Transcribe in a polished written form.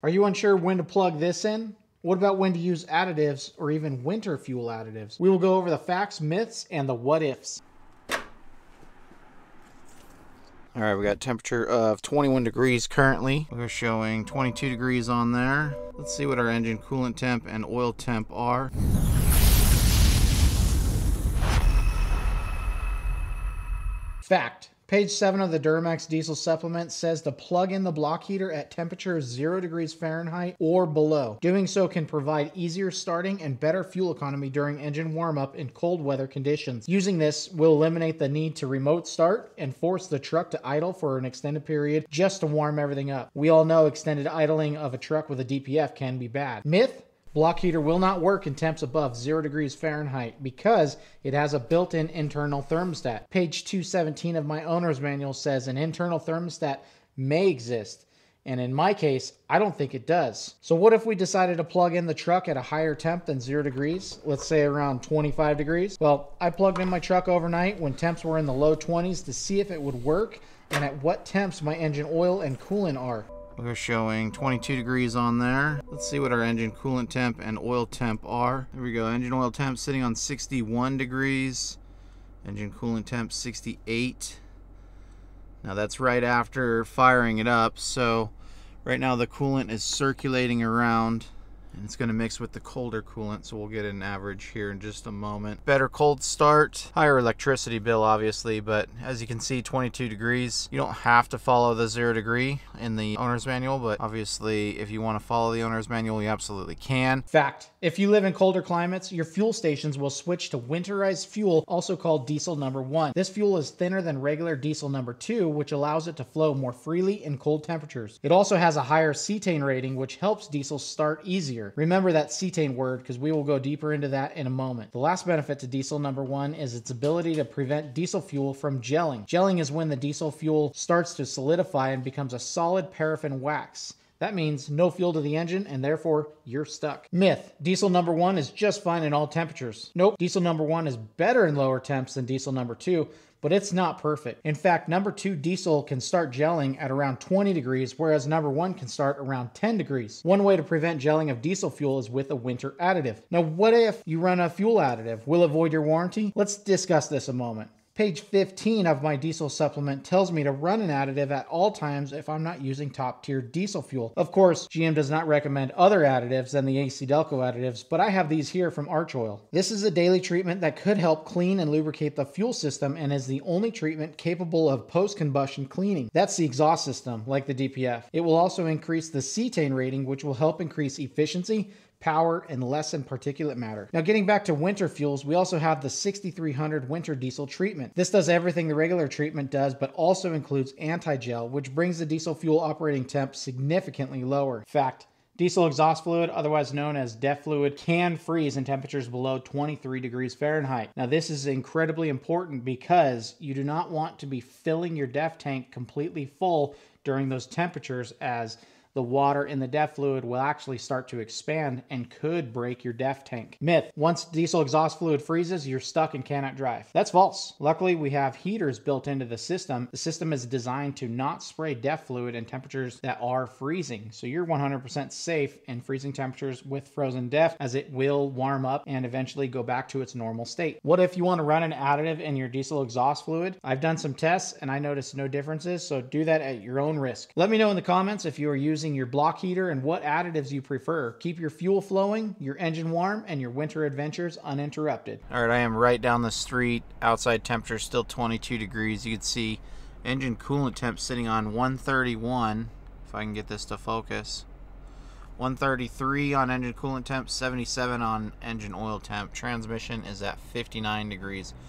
Are you unsure when to plug this in? What about when to use additives or even winter fuel additives? We will go over the facts, myths, and the what ifs. All right, we got a temperature of 21 degrees currently. We're showing 22 degrees on there. Let's see what our engine coolant temp and oil temp are. Fact. Page 7 of the Duramax Diesel supplement says to plug in the block heater at temperature 0 degrees Fahrenheit or below. Doing so can provide easier starting and better fuel economy during engine warm-up in cold weather conditions. Using this will eliminate the need to remote start and force the truck to idle for an extended period just to warm everything up. We all know extended idling of a truck with a DPF can be bad. Myth? Block heater will not work in temps above 0 degrees Fahrenheit because it has a built-in internal thermostat. Page 217 of my owner's manual says an internal thermostat may exist, and in my case, I don't think it does. So what if we decided to plug in the truck at a higher temp than 0 degrees, let's say around 25 degrees? Well, I plugged in my truck overnight when temps were in the low 20s to see if it would work and at what temps my engine oil and coolant are. We're showing 22 degrees on there. Let's see what our engine coolant temp and oil temp are. There we go, engine oil temp sitting on 61 degrees. Engine coolant temp 68. Now that's right after firing it up. So right now the coolant is circulating around and it's gonna mix with the colder coolant. So we'll get an average here in just a moment. Better cold start, higher electricity bill obviously, but as you can see, 22 degrees. You don't have to follow the 0 degree in the owner's manual, but obviously if you wanna follow the owner's manual, you absolutely can. Fact, if you live in colder climates, your fuel stations will switch to winterized fuel, also called diesel #1. This fuel is thinner than regular diesel #2, which allows it to flow more freely in cold temperatures. It also has a higher cetane rating, which helps diesel start easier. Remember that cetane word because we will go deeper into that in a moment. The last benefit to diesel #1 is its ability to prevent diesel fuel from gelling. Gelling is when the diesel fuel starts to solidify and becomes a solid paraffin wax. That means no fuel to the engine and therefore you're stuck. Myth, diesel #1 is just fine in all temperatures. Nope, diesel #1 is better in lower temps than diesel #2, but it's not perfect. In fact, #2 diesel can start gelling at around 20 degrees, whereas #1 can start around 10 degrees. One way to prevent gelling of diesel fuel is with a winter additive. Now, what if you run a fuel additive? Will it void your warranty? Let's discuss this a moment. Page 15 of my diesel supplement tells me to run an additive at all times if I'm not using top-tier diesel fuel. Of course, GM does not recommend other additives than the AC Delco additives, but I have these here from ArchOil. This is a daily treatment that could help clean and lubricate the fuel system and is the only treatment capable of post-combustion cleaning. That's the exhaust system, like the DPF. It will also increase the cetane rating, which will help increase efficiency, power, and lessen particulate matter. Now getting back to winter fuels, we also have the 6300 winter diesel treatment. This does everything the regular treatment does, but also includes anti-gel, which brings the diesel fuel operating temp significantly lower. Fact, diesel exhaust fluid, otherwise known as DEF fluid, can freeze in temperatures below 23 degrees Fahrenheit. Now this is incredibly important because you do not want to be filling your DEF tank completely full during those temperatures, as the water in the DEF fluid will actually start to expand and could break your DEF tank. Myth, once diesel exhaust fluid freezes, you're stuck and cannot drive. That's false. Luckily, we have heaters built into the system. The system is designed to not spray DEF fluid in temperatures that are freezing. So you're 100% safe in freezing temperatures with frozen DEF, as it will warm up and eventually go back to its normal state. What if you want to run an additive in your diesel exhaust fluid? I've done some tests and I noticed no differences, so do that at your own risk. Let me know in the comments if you are using your block heater and what additives you prefer. Keep your fuel flowing, your engine warm, and your winter adventures uninterrupted. All right, I am right down the street. Outside temperature still 22 degrees. You can see engine coolant temp sitting on 131, if I can get this to focus. 133 on engine coolant temp, 77 on engine oil temp. Transmission is at 59 degrees.